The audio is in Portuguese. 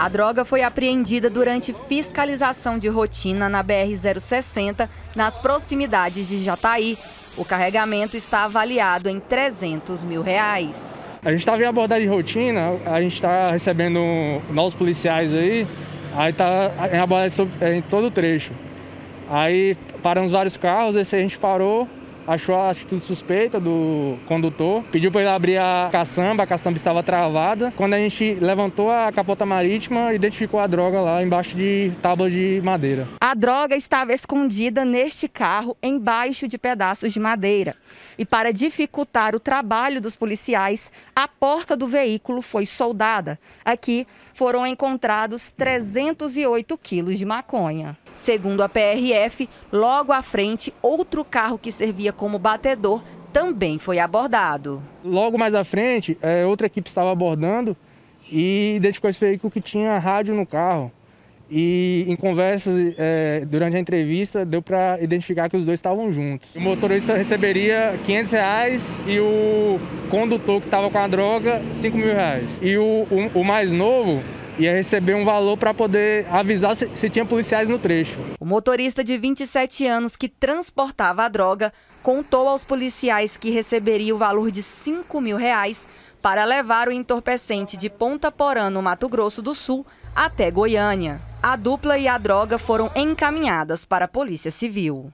A droga foi apreendida durante fiscalização de rotina na BR-060, nas proximidades de Jataí. O carregamento está avaliado em R$300 mil. A gente está vendo abordagem de rotina, a gente está recebendo novos policiais aí está em abordagem em todo o trecho. Aí paramos vários carros, esse a gente parou, achou a atitude suspeita do condutor, pediu para ele abrir a caçamba estava travada. Quando a gente levantou a capota marítima, identificou a droga lá embaixo de tábua de madeira. A droga estava escondida neste carro, embaixo de pedaços de madeira. E para dificultar o trabalho dos policiais, a porta do veículo foi soldada. Aqui foram encontrados 308 quilos de maconha. Segundo a PRF, logo à frente, outro carro que servia como batedor também foi abordado. Logo mais à frente, outra equipe estava abordando e identificou esse veículo que tinha rádio no carro. E em conversas, durante a entrevista, deu para identificar que os dois estavam juntos. O motorista receberia R$500 e o condutor que estava com a droga, R$5.000. E o mais novo ia receber um valor para poder avisar se tinha policiais no trecho. O motorista de 27 anos que transportava a droga contou aos policiais que receberia o valor de R$5.000 para levar o entorpecente de Ponta Porã, no Mato Grosso do Sul, até Goiânia. A dupla e a droga foram encaminhadas para a Polícia Civil.